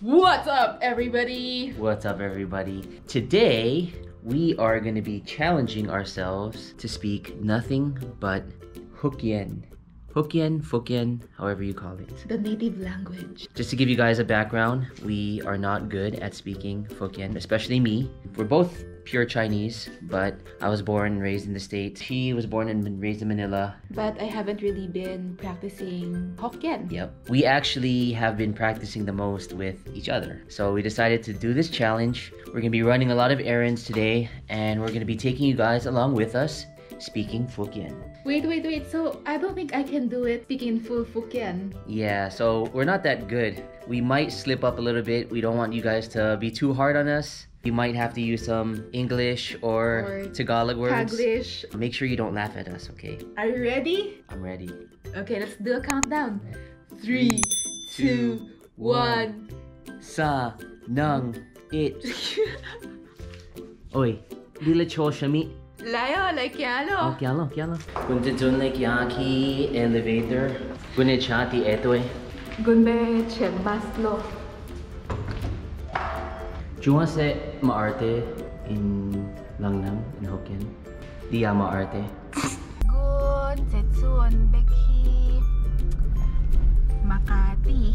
What's up, everybody? What's up, everybody? Today, we are going to be challenging ourselves to speak nothing but Hokkien. Hokkien, Fokkien, however you call it. The native language. Just to give you guys a background, we are not good at speaking Fokkien, especially me. We're both pure Chinese, but I was born and raised in the States. She was born and raised in Manila. But I haven't really been practicing Hokkien. Yep. We actually have been practicing the most with each other. So we decided to do this challenge. We're going to be running a lot of errands today, and we're going to be taking you guys along with us speaking Fokkien. Wait, so I don't think I can do it speaking in full Fokkien. Yeah, so we're not that good. We might slip up a little bit. We don't want you guys to be too hard on us. You might have to use some English or Tagalog words. Taglish. Make sure you don't laugh at us, okay? Are you ready? I'm ready. Okay, let's do a countdown. 3, 2, 1. Sa nang it. Oi, dila cho shami. Layo, like yalo. Kyalo. Kunta dun like yaki elevator. Gunechati etoy. Gunbe chemaslo. Juwa se maarte in Langnam in Hokkien. Dia maarte. Gun tetsuon beki Makati.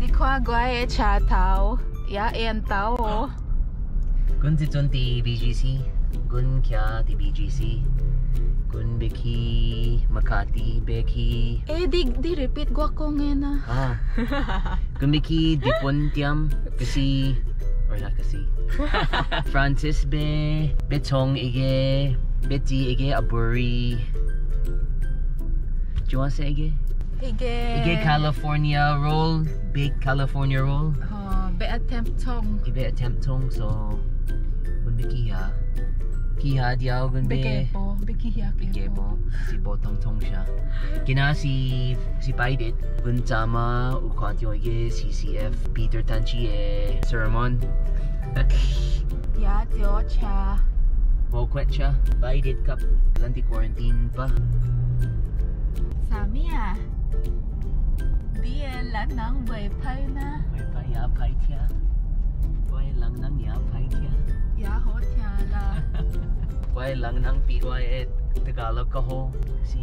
Dikwa guae cha tao ya en tao. Gun tetsuon ti BGC. Gun kya ti BGC. Gun beki Makati beki. Eh di repeat gua kong ena. Ah. Gun beki dipon tiam kasi or not kasi. Francis be betong ige beti ige aburi. Do you want to say ige? Ige California roll, big California roll. Oh, be attempt tong. Ibe attempt tong so gun beki ha. Kiha diao gun be kepo bikiha kepo si botong tong sha kina si paidit gun tama ukatyo ge CCF Peter Tanchi e sermon ya tyo cha bokwetcha paidit kap lanti quarantine pa samia dia la nang bai pai na bai pai ya pai tia bai lang nang ya pai tia ya ho tia la Why lang nang piway at Tagalog ka ho. Kasi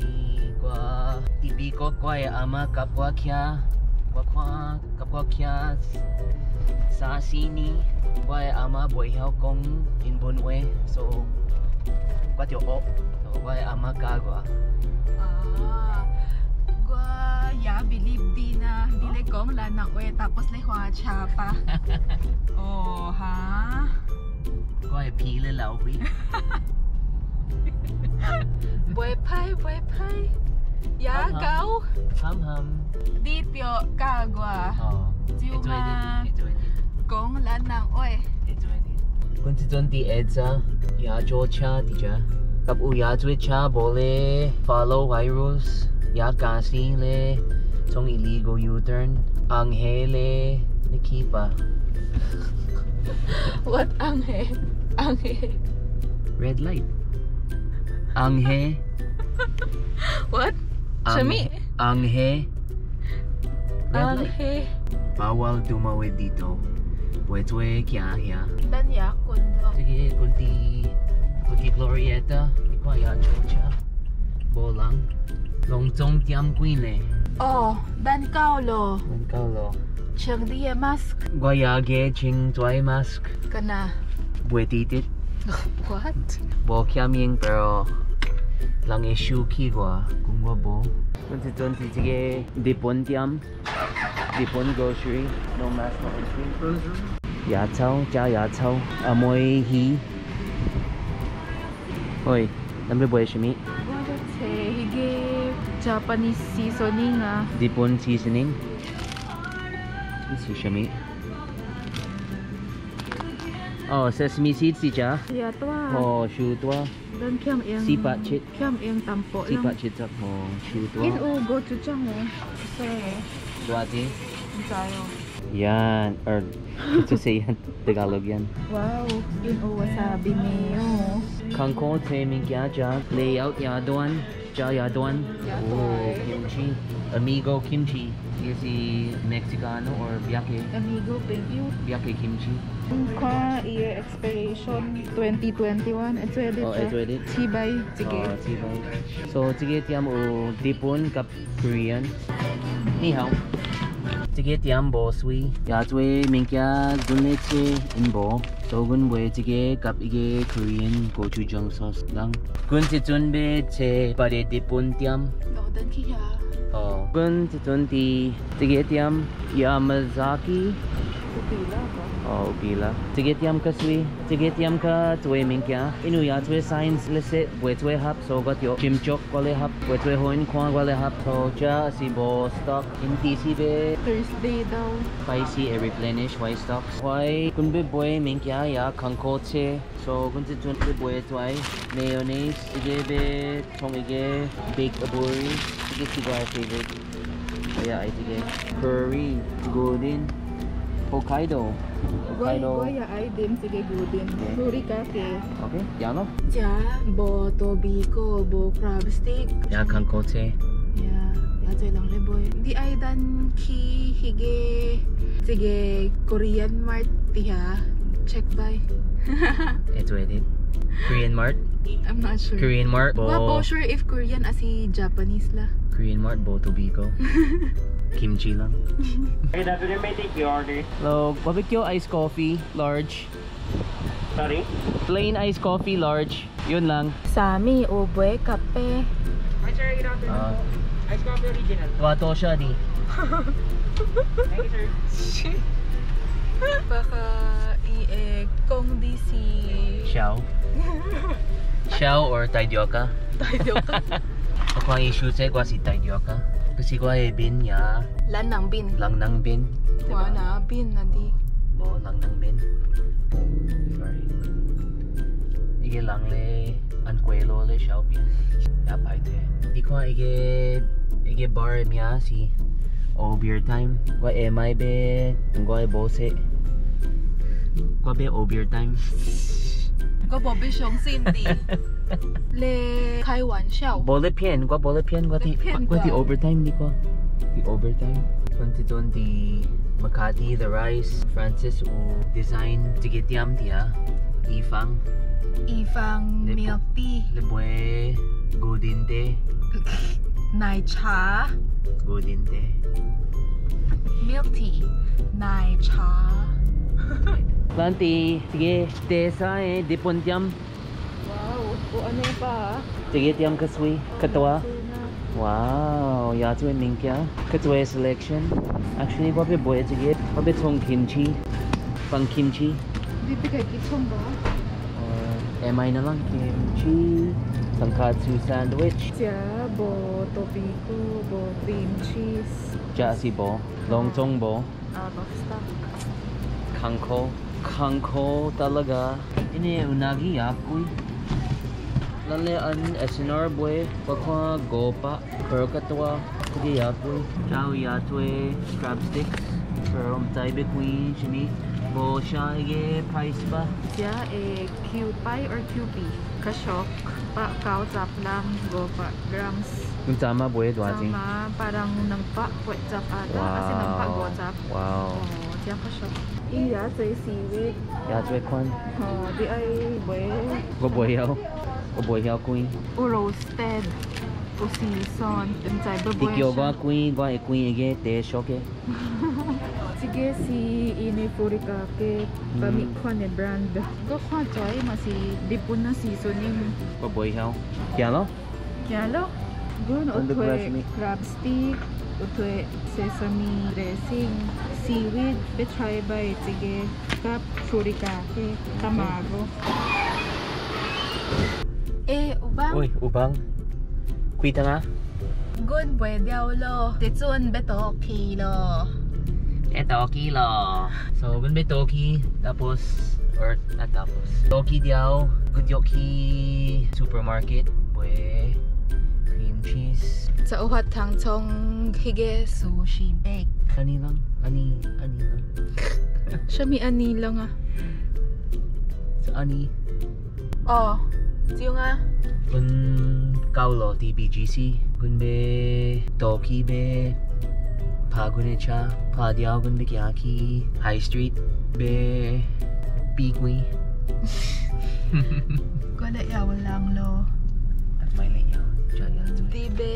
kwa tibi ko kwa ama kapwa kya. Kwa kapwa kya sa sini. Kwa ama boyhaw kong inbunwe. So kwa tiyo o. So kwa ama kagwa. Kwa ya believe di na. Dile kong lanakwe tapos lehwa chapa. Oh ha? Kwa pila lawi. Boy pie. Ya kau. Ham. Di pio kagwa. Oh. Jiuma. Gong lan nang oi. Kunti edza. Ya jocha dija. Kap u ya cha bole. Follow virus. Ya kasi le. Tong illegal U-turn. Anghele nikipa. What anghe? Red light. Anghe. What? Shami. Anghe. Anghe. Bawal tumawid dito. Pwetwe kya ya. Iban ya kundo. Sige, kunti Glorieta. Ikaw ya chocha. Bolang. Longtong tiam queen. Oh, ban kaulo. Chang dia mask. Guayage ching toy mask. Kana. Buetitit. What? Bo kiaming pero lang issue kigwa kungwa bo. Kunti dipontiam. Dipon grocery. No mask no entry. Yatao cha yatao amoy hi. Oi, nambe boy shimi. Japanese seasoning ah. Dipon seasoning. Sushami. Oh, sesame seeds siya. Yeah, twa. Oh, shoe twa. Don kiam yang. Sipat chit. Kiam yang tampo lang. Sipat chit ako. Shoe twa. In o gochujang oh. Sa. Duati. Sayo. Yan or to say yan Tagalog yan. Wow, in o wasabi mayo. Kangkong taming kya ja. Layout ya doan. Jayadwan. Oh, kimchi. Amigo kimchi. Is the Mexicano or biake? Amigo, baby. Biake kimchi. Year expiration 2021. It's ready. Oh, it's ready. Tibay. Oh, tibay. So, tige tiam o dipon kap Korean. Ni hao. Tige tiam bo sui. Yatwe minkya guneche inbo. So, gun we tige kap ige Korean gochujang sauce lang. Gun si tunbe che pare dipon tiam. No, dan kiya. Oh, gun si tunti tige tiam Yamazaki. Oh, pila. Tigetiam ka sui, tigetiam ka twe minkya. Inuya twe science lese, bwetwe hap so got yo. Chimchok wale hap, bwetwe hoin kwang wale hap. So cha si bo stock inti si be. Thursday daw. Spicy and replenish white stocks. Why kunbe boy minkya ya kankoche. So kunti tunbe boy twi mayonnaise, igebe tongige baked aburi. Tige si ba favorite. Yeah, I tige curry golden. Hokkaido. Hokkaido. Goya item sige gudin. Suri cafe. Okay. Yano? Ja bo tobiko bo crab stick. Ya kankote. Ya. Ya toy lang le boy. Di ay dan ki hige sige Korean Mart tiha. Check by. It's ready. Korean Mart? I'm not sure. Korean Mart bo. Wa po sure if Korean asi Japanese la. Korean Mart bo tobiko. Kimchi lang. Good afternoon, may take your order. Hello, barbecue ice coffee, large. Sorry? Plain ice coffee, large. Yun lang. Sami, oboe, kape. Hi, sir. Good afternoon. Ice coffee original. Wato siya, di. Thank you, sir. Baka kung di si... Xiao. Xiao or Taidyoka? Taidyoka. Ako ang isyuse ko si Taidyoka. Kasi ko ay bin ya. Lan nang bin. Lang nang bin. Diba? Wala bin na di. Oo, lang nang bin. Sorry. Ige lang le ankwelo le siya bin. Dapat ito eh. Di ko nga ige bar niya si o beer time. Kwa emay be tunggo ay bose. Kwa be o beer time. Kwa bobe siyong sindi. Le Taiwan shell. Bole pian. What the overtime di ko? The overtime. Kuntiton di Makati, the rice. Francis o design tigetiam dia. Ifang milk tea. Leboe golden tea. Nai cha. Golden tea. Milk tea. Nai cha. Lanti tige desa e dipontiam. O ano pa? Tigetiam kasui, katwa. Wow, yatwe minkya. Katwa selection. Actually, babe boy tiget. Babe tong kimchi. Pang kimchi. Bibigay kitong ba? Am I na lang kimchi. Tonkatsu sandwich. Ja bo tobiko bo cream cheese. Ja si bo longtong bo. Out of stock. Kangko talaga. Ini unagi yakoy. Lale an SNR boy, pakwa gopa, pero katwa, sige yapoy, chow yatwe, crab sticks, pero taibe kui, shini, bo siya ige price ba? Siya e Q-Pie or QP, kashok, pa, kao tap lang, gopa, grams. Yung tama boy, duwating? Tama, parang nampa, kwet tap ata, wow. Kasi nampa, go tap. Wow. Oh, siya kashok. Iya, say seaweed. Yatwe kwan? Oh, di ay boy. Go boyaw. O boy hiao queen. O roasted. O seasoned. Inside the boy. Tikyo ba queen, ba queen ige te shoke. Sige si ini purika ke pamikon e brand. Go kwan toy masi dipun na seasoning. O boy hiao. Kyalo. Gun otwe crab stick, otwe sesame dressing, seaweed, betray by tige kap purika ke tamago. Ubang. Uy, ubang. Kuita nga. Good boy, diawlo. Tetsun beto kilo. Eto kilo. So, gun beto ki. Tapos, or not tapos. Toki diaw. Gudyoki supermarket. Boy. Cream cheese. Sa uhat hangtong hige sushi bake. Ani lang. Siya mi ani lang ah. Sa ani. Oh. Siyunga. Kun kaulo ti BGC. Kun be toki be pagunecha padiao kun be kiaki High Street be pigui. Kun da yaw lang lo. At may layaw. Jaya tu. Ti be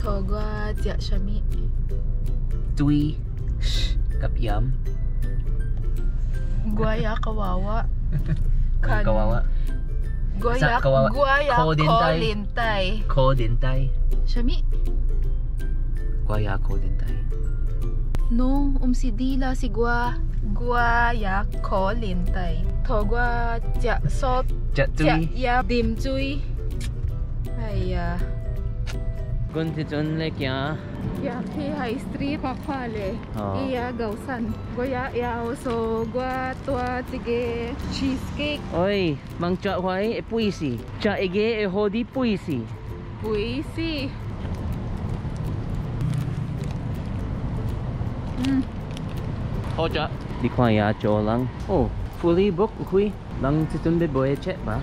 togwa ja shami. Tui kapiam. Guaya kawawa. Kan kawawa. Guaya kodentai. Kodentai. Shami. Guaya kodentai. No, sidila si gua. Guaya kodentai. Togwa ja sot. Ja tui. Ya dim tui. Aiya. Kunti chun le kya. Yeah, High Street Papale. Iya Gausan. Goya yao so gua tua tige cheesecake. Oi, mang cha hwai e puisi. Cha ege e hodi puisi. Puisi. Hoja. Di kwa ya cholang. Oh, fully booked hui. Lang titun de boy chet ba.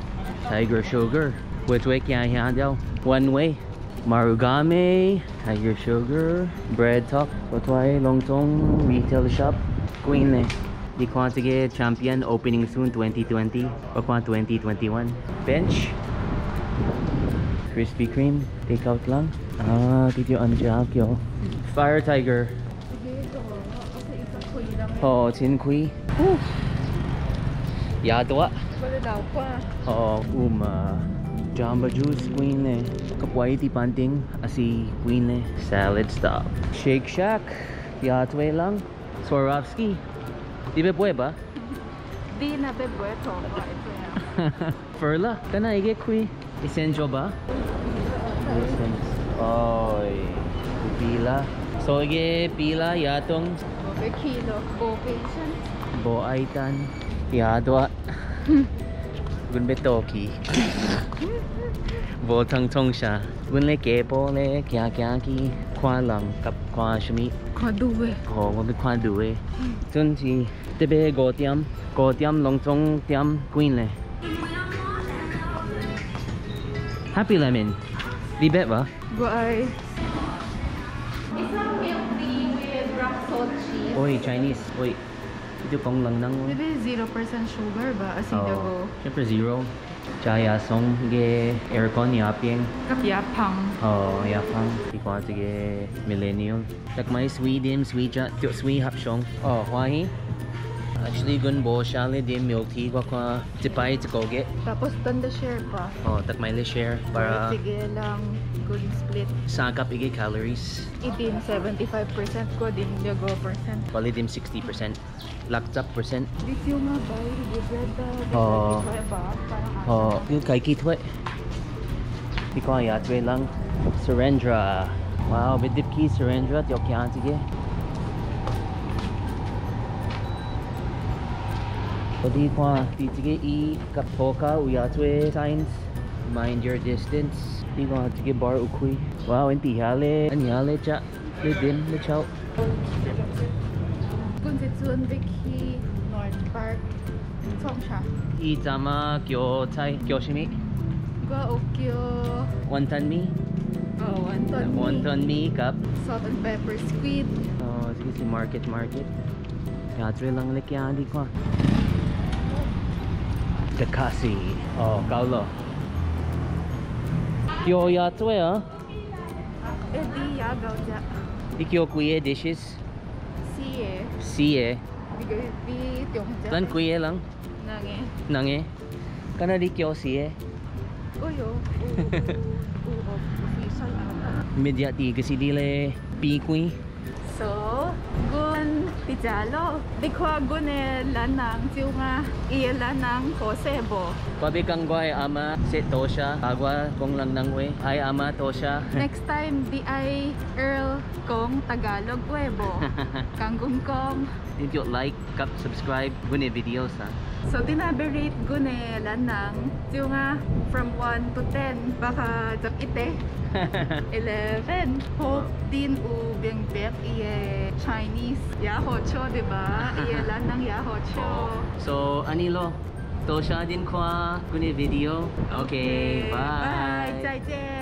Tiger Sugar. Which way kya ya dao? One way. Marugame, Tiger Sugar, Bread Talk, Otway, Longtong, Retail Shop, Queen. The Quantige Champion opening soon 2020, Okwan 2021. Bench, Krispy Kreme, takeout lang. Ah, did you unjack yo? Fire Tiger. Oh, Tin Kui. Yadwa. Oh, Jamba Juice, Queen eh. Kapwai ti panting, asi Queen eh. Salad Stop. Shake Shack, Yatwe lang. Swarovski. Di be pwe ba? Di na be pwe to. Furla, kana ige kui. Essential ba? Those things. Oy. Pila. So ige pila yatong. Obe kilo. Bo patient. Bo aitan. Yadwa. Gun be toki. Botang tongsha. Gun le kepo le kya kya ki kwa lang kap kwa shmi. Kwa duwe. Oh, gun be kwa duwe. Tun si tebe go tiam long tong tiam queen le. Happy Lemon. Di bet ba? Bye. It's not healthy with rock salt cheese. Oi, Chinese. Oi. Maybe 0% sugar ba? As in dago. Siyempre zero. Chaya song ge aircon yaping. Yapang. Oh, yapang. Ikaw sige millennial. Takmay sweet dim sweet ja tyo sweet hapshong. Oh, why? Actually gun bo shale dim milk tea ko ka tipay ko ge. Tapos tanda share pa. Oh, takmay le share para sige lang gun split. Sagap ige calories. Itim 75% ko din dago percent. Pali dim 60%. Lakchap percent. This yung mga bayo, the bread ba? Oh, yung kay kitwe. Di ko ayatwe lang. Surendra. Wow, bidip ki surendra. Tiyo kya sige. So di ko, di sige i-kapoka uyatwe signs. Mind your distance. Di ko sige bar ukui. Wow, hindi hale. Anyale cha. Lidin, lichaw. Soon Vicky North Park Songsha. Itama Kyotai Kyoshimi. Go Okyo. Wonton mi. Oh, wonton mi. Wonton mi cup. Salt and pepper squid. Oh, sige si market. Yatre lang lekya di ko. Takasi. Oh, kaulo. Yo yatwe ah. Edi ya gauja. Ikyokuye dishes. Siye. Bigay lang kuye lang. Nange. Kana di kyo siye. Oyo. Media ti kasi dile pikui. So, gun tijalo. Dikwa gun e lanang tiunga. Iye lanang kosebo. Kwabi kang guay ama si Tosha. Agwa kong lang nangwe. Ay ama Tosha. Next time di ay Earl kong Tagalog webo. Kanggum kong. If you like, subscribe gune videos ha. So tinaberate gune lanang tiunga from 1 to 10. Baka jap ite. 11. Hope din u beng bet iye Chinese. Yahocho, diba? Iye lanang yahocho. So anilo? Good video. Okay, bye. Bye.